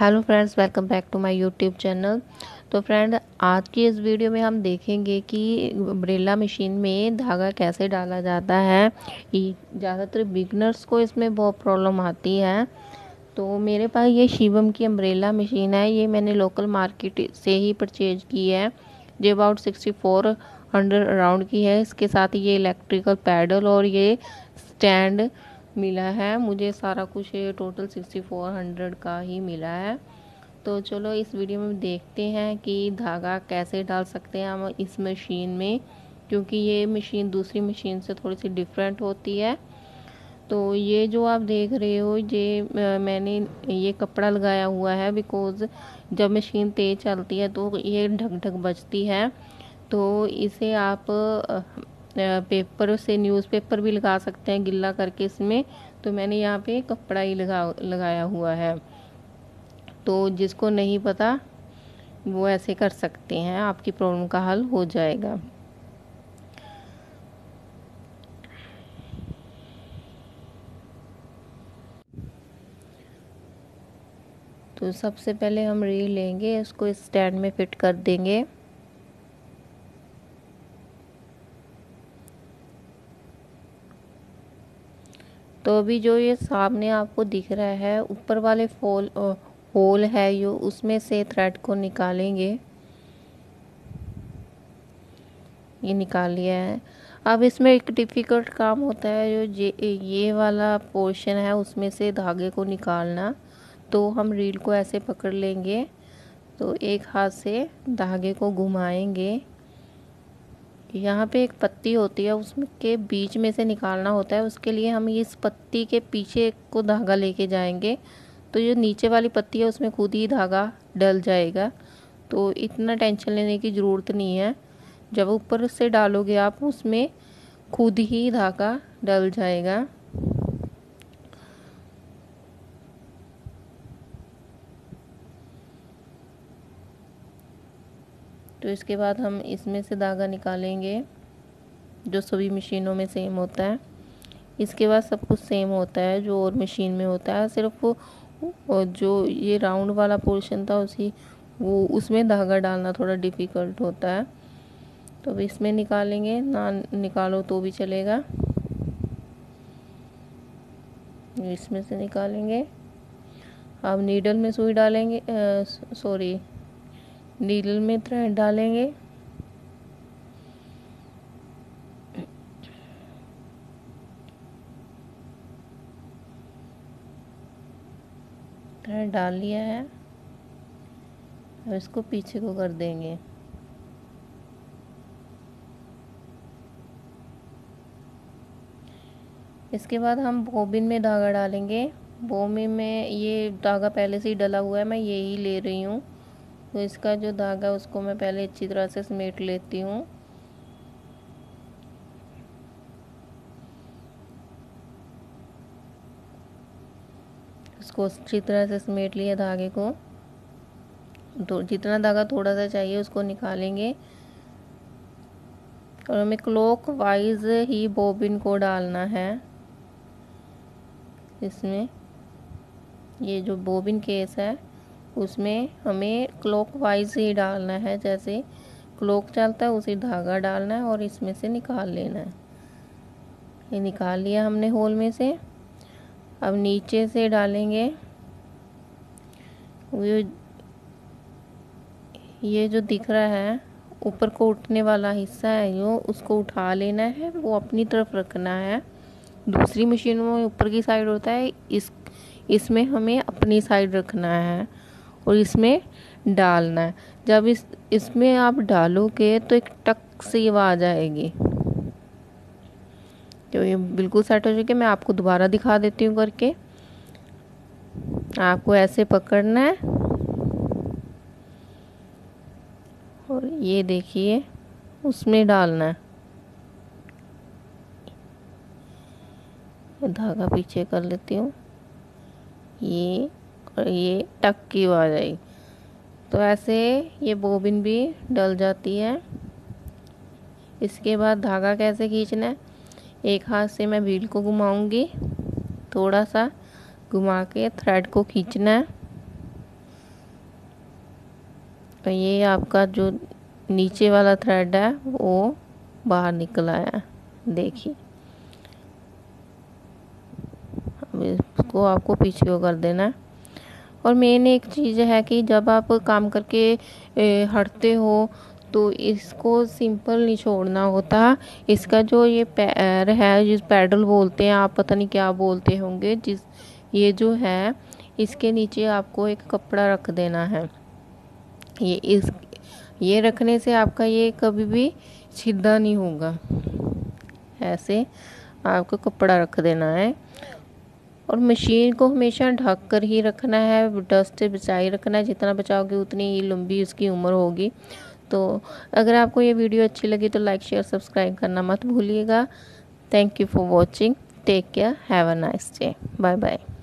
Hello friends, welcome back to my YouTube channel. तो friend, आज की इस वीडियो में हम देखेंगे कि अम्ब्रेला मशीन में धागा कैसे डाला जाता है। ज़्यादातर बिगनर्स को इसमें बहुत प्रॉब्लम आती है। तो मेरे पास ये शिवम की अम्ब्रेला मशीन है। ये मैंने लोकल मार्केट से ही परचेज की है। ये अबाउट 6400 राउंड की है। इसके साथ ये इलेक्ट्रिकल पैडल और ये स्टैंड मिला है। मुझे सारा कुछ टोटल 6400 का ही मिला है। तो चलो इस वीडियो में देखते हैं कि धागा कैसे डाल सकते हैं हम इस मशीन में, क्योंकि ये मशीन दूसरी मशीन से थोड़ी सी डिफरेंट होती है। तो ये जो आप देख रहे हो, ये मैंने ये कपड़ा लगाया हुआ है, बिकॉज़ जब मशीन तेज़ चलती है तो ये ढक ढक बजती है। तो इसे आप पेपर से, न्यूज़पेपर भी लगा सकते हैं गिल्ला करके इसमें। तो मैंने यहाँ पे कपड़ा ही लगाया हुआ है। तो जिसको नहीं पता वो ऐसे कर सकते हैं, आपकी प्रॉब्लम का हल हो जाएगा। तो सबसे पहले हम रील लेंगे, उसको इस स्टैंड में फिट कर देंगे। तो अभी जो ये सामने आपको दिख रहा है ऊपर वाले होल है, यो उसमें से थ्रेड को निकालेंगे। ये निकाल लिया है। अब इसमें एक डिफ़िकल्ट काम होता है, जो ये वाला पोर्शन है उसमें से धागे को निकालना। तो हम रील को ऐसे पकड़ लेंगे, तो एक हाथ से धागे को घुमाएंगे। यहाँ पे एक पत्ती होती है, उसमें के बीच में से निकालना होता है। उसके लिए हम इस पत्ती के पीछे को धागा लेके जाएंगे, तो जो नीचे वाली पत्ती है उसमें खुद ही धागा डल जाएगा। तो इतना टेंशन लेने की ज़रूरत नहीं है। जब ऊपर से डालोगे आप, उसमें खुद ही धागा डल जाएगा। तो इसके बाद हम इसमें से धागा निकालेंगे, जो सभी मशीनों में सेम होता है। इसके बाद सब कुछ सेम होता है जो और मशीन में होता है, सिर्फ वो जो ये राउंड वाला पोर्शन था उसमें धागा डालना थोड़ा डिफ़िकल्ट होता है। तो अब इसमें निकालेंगे, ना निकालो तो भी चलेगा। इसमें से निकालेंगे। अब नीडल में सुई डालेंगे, नीडल में थ्रेड डालेंगे। थ्रेड डाल लिया है और इसको पीछे को कर देंगे। इसके बाद हम बॉबिन में धागा डालेंगे। बॉबिन में ये धागा पहले से ही डला हुआ है, मैं यही ले रही हूँ। तो इसका जो धागा, उसको मैं पहले अच्छी तरह से समेट लेती हूँ। उसको अच्छी तरह से समेट लिया धागे को। तो जितना धागा थोड़ा सा चाहिए उसको निकालेंगे, और हमें क्लॉक वाइज ही बॉबिन को डालना है इसमें। ये जो बॉबिन केस है उसमें हमें क्लॉकवाइज ही डालना है, जैसे क्लॉक चलता है उसी धागा डालना है और इसमें से निकाल लेना है। ये निकाल लिया हमने होल में से। अब नीचे से डालेंगे। ये जो दिख रहा है ऊपर को उठने वाला हिस्सा है, यो उसको उठा लेना है, वो अपनी तरफ रखना है। दूसरी मशीनों में ऊपर की साइड होता है, इसमें हमें अपनी साइड रखना है और इसमें डालना है। जब इसमें आप डालोगे तो एक टक सी आवाज़ आएगी। तो ये बिल्कुल सेट हो चुके। मैं आपको दोबारा दिखा देती हूँ करके। आपको ऐसे पकड़ना है और ये देखिए उसमें डालना है। धागा पीछे कर लेती हूँ, ये और ये टक की आवाज़ आई। तो ऐसे ये बॉबिन भी डल जाती है। इसके बाद धागा कैसे खींचना है, एक हाथ से मैं व्हील को घुमाऊंगी, थोड़ा सा घुमा के थ्रेड को खींचना है। ये आपका जो नीचे वाला थ्रेड है वो बाहर निकल आया है। देखिए अब इसको आपको पीछे को कर देना है। और मेन एक चीज़ है कि जब आप काम करके हटते हो तो इसको सिंपल नहीं छोड़ना होता। इसका जो ये पैर है, जिस पैडल बोलते हैं, आप पता नहीं क्या बोलते होंगे, जिस ये जो है इसके नीचे आपको एक कपड़ा रख देना है। ये रखने से आपका ये कभी भी सीधा नहीं होगा। ऐसे आपको कपड़ा रख देना है और मशीन को हमेशा ढक कर ही रखना है, डस्ट से बचाए रखना है। जितना बचाओगे उतनी ही लंबी उसकी उम्र होगी। तो अगर आपको ये वीडियो अच्छी लगी तो लाइक शेयर सब्सक्राइब करना मत भूलिएगा। Thank you for watching. Take care. Have a nice day. Bye bye.